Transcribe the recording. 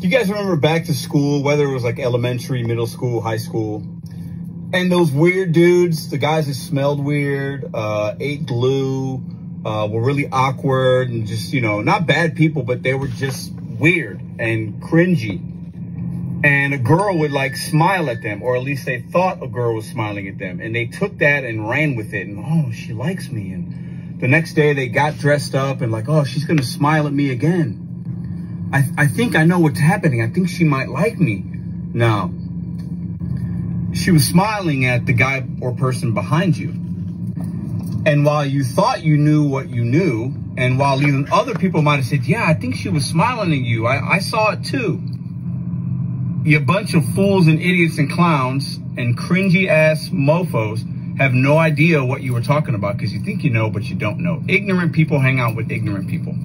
Do you guys remember back to school, whether it was like elementary, middle school, high school, and those weird dudes, the guys that smelled weird, ate glue, were really awkward and just, you know, not bad people, but they were just weird and cringy. And a girl would like smile at them, or at least they thought a girl was smiling at them. And they took that and ran with it. And, oh, she likes me. And the next day they got dressed up and like, oh, she's going to smile at me again. I think I know what's happening. I think she might like me. No. She was smiling at the guy or person behind you. And while you thought you knew what you knew, and while even other people might have said, yeah, I think she was smiling at you. I saw it too. You bunch of fools and idiots and clowns and cringy ass mofos have no idea what you were talking about because you think you know, but you don't know. Ignorant people hang out with ignorant people.